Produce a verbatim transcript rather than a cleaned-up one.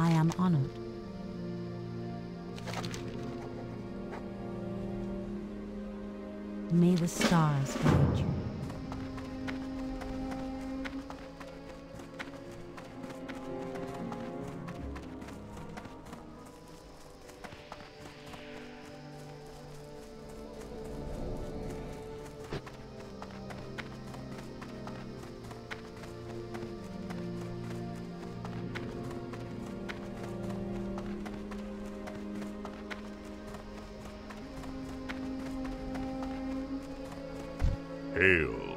I am honored. May the stars guide you. Hail,